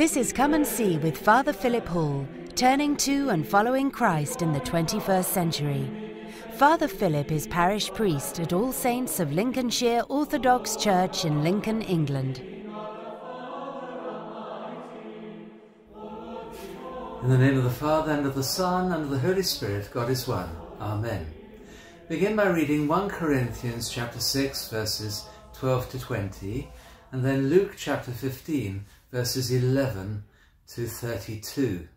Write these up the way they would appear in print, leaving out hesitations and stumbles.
This is Come and See with Father Philip Hall, turning to and following Christ in the 21st century. Father Philip is parish priest at All Saints of Lincolnshire Orthodox Church in Lincoln, England. In the name of the Father, and of the Son, and of the Holy Spirit, God is one. Amen. Begin by reading 1 Corinthians chapter 6, verses 12 to 20, and then Luke chapter 15, verses 11 to 32.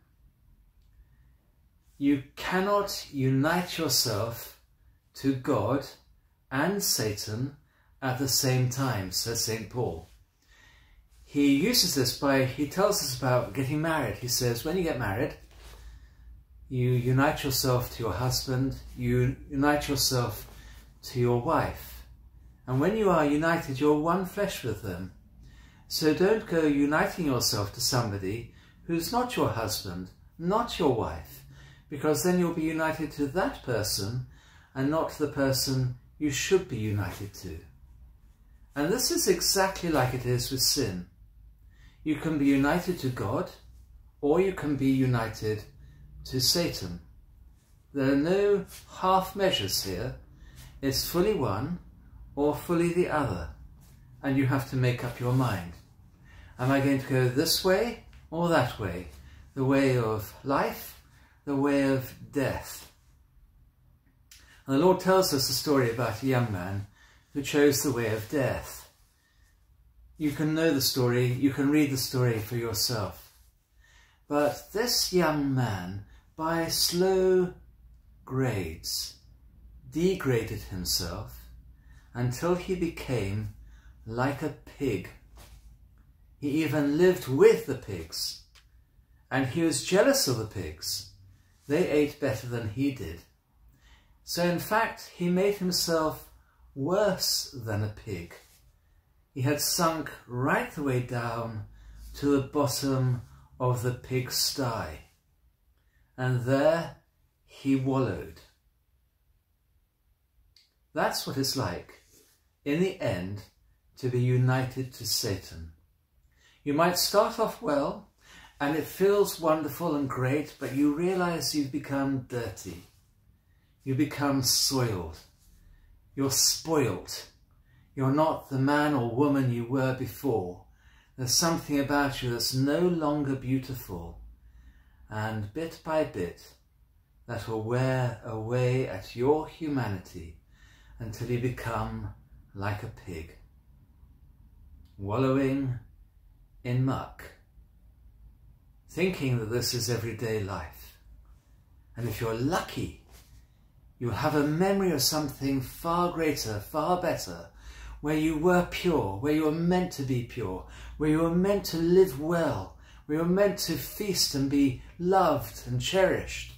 You cannot unite yourself to God and Satan at the same time, says St. Paul. He uses this he tells us about getting married. He says, when you get married, you unite yourself to your husband, you unite yourself to your wife. And when you are united, you're one flesh with them. So don't go uniting yourself to somebody who's not your husband, not your wife, because then you'll be united to that person and not the person you should be united to. And this is exactly like it is with sin. You can be united to God, or you can be united to Satan. There are no half measures here. It's fully one or fully the other, and you have to make up your mind. Am I going to go this way or that way? The way of life, the way of death. And the Lord tells us a story about a young man who chose the way of death. You can know the story, you can read the story for yourself. But this young man, by slow grades, degraded himself until he became like a pig. He even lived with the pigs, and he was jealous of the pigs. They ate better than he did. So in fact, he made himself worse than a pig. He had sunk right the way down to the bottom of the pigsty, and there he wallowed. That's what it's like, in the end, to be united to Satan. You might start off well, and it feels wonderful and great, but you realize you've become dirty. You become soiled. You're spoilt. You're not the man or woman you were before. There's something about you that's no longer beautiful. And bit by bit, that will wear away at your humanity until you become like a pig, wallowing in muck, thinking that this is everyday life. And if you're lucky, you'll have a memory of something far greater, far better, where you were pure, where you were meant to be pure, where you were meant to live well, where you were meant to feast and be loved and cherished.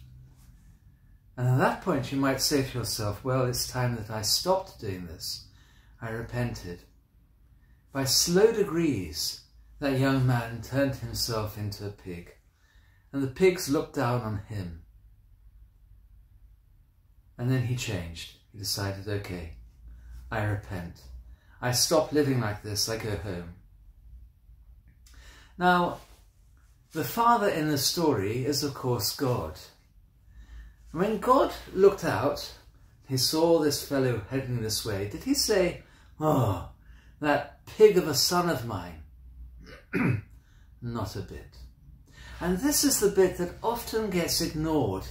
And at that point you might say to yourself, well, it's time that I stopped doing this. I repented. By slow degrees, that young man turned himself into a pig, and the pigs looked down on him. And then he changed. He decided, okay, I repent. I stop living like this. I go home. Now, the father in the story is, of course, God. When God looked out, he saw this fellow heading this way. Did he say, oh, that pig of a son of mine? Not a bit. And this is the bit that often gets ignored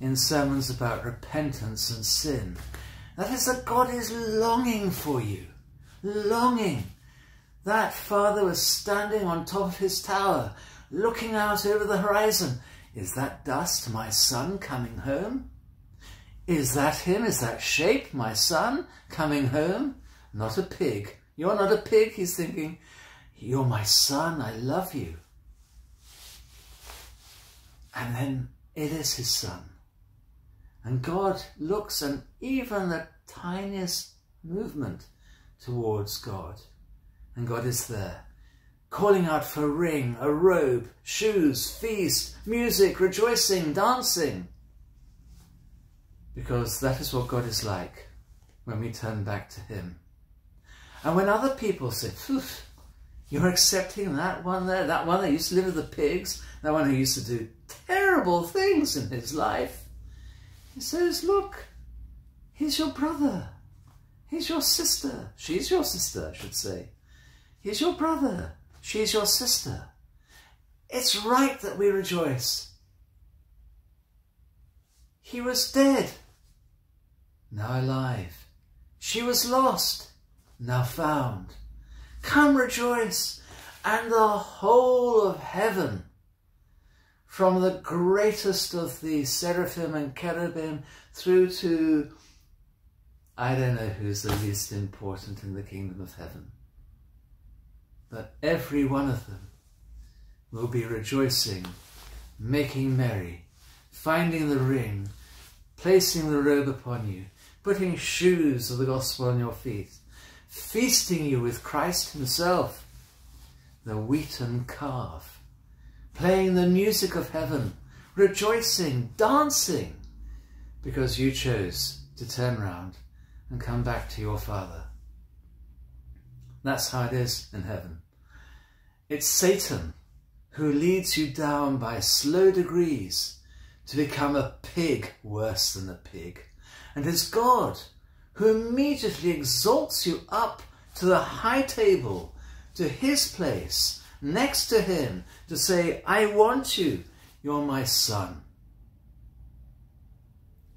in sermons about repentance and sin. That is that God is longing for you. Longing. That father was standing on top of his tower, looking out over the horizon. Is that dust my son coming home? Is that him? Is that shape my son coming home? Not a pig. You're not a pig, he's thinking. You're my son, I love you. And then it is his son. And God looks, and even the tiniest movement towards God, and God is there, calling out for a ring, a robe, shoes, feast, music, rejoicing, dancing. Because that is what God is like when we turn back to him. And when other people say, You're accepting that one that used to live with the pigs, that one who used to do terrible things in his life. He says, look, he's your brother. He's your sister. She's your sister, I should say. He's your brother. She's your sister. It's right that we rejoice. He was dead, now alive. She was lost, now found. Come rejoice, and the whole of heaven, from the greatest of the seraphim and cherubim through to, I don't know who's the least important in the kingdom of heaven, but every one of them will be rejoicing, making merry, finding the ring, placing the robe upon you, putting shoes of the gospel on your feet, feasting you with Christ himself, the wheaten calf, playing the music of heaven, rejoicing, dancing, because you chose to turn round and come back to your Father. That's how it is in heaven. It's Satan who leads you down by slow degrees to become a pig worse than a pig, and it's God who immediately exalts you up to the high table, to his place, next to him, to say, I want you, you're my son.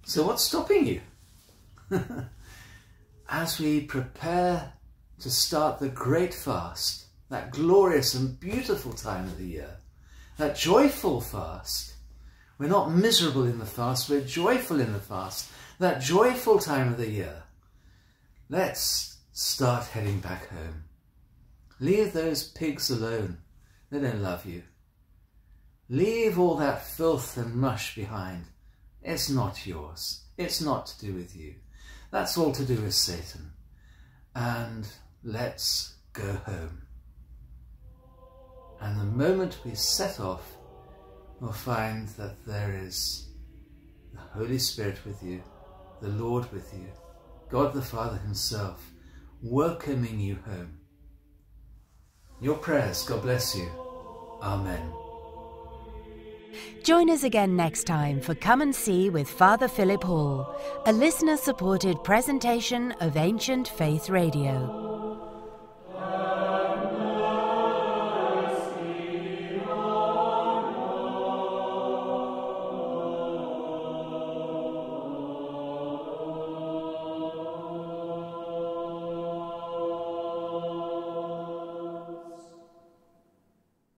So what's stopping you? As we prepare to start the great fast, that glorious and beautiful time of the year, that joyful fast, we're not miserable in the fast, we're joyful in the fast, that joyful time of the year, let's start heading back home. Leave those pigs alone. They don't love you. Leave all that filth and mush behind. It's not yours. It's not to do with you. That's all to do with Satan. And let's go home. And the moment we set off, we'll find that there is the Holy Spirit with you, the Lord with you, God the Father himself, welcoming you home. Your prayers, God bless you. Amen. Join us again next time for Come and See with Father Philip Hall, a listener-supported presentation of Ancient Faith Radio.